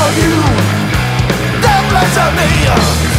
for you, then bless me.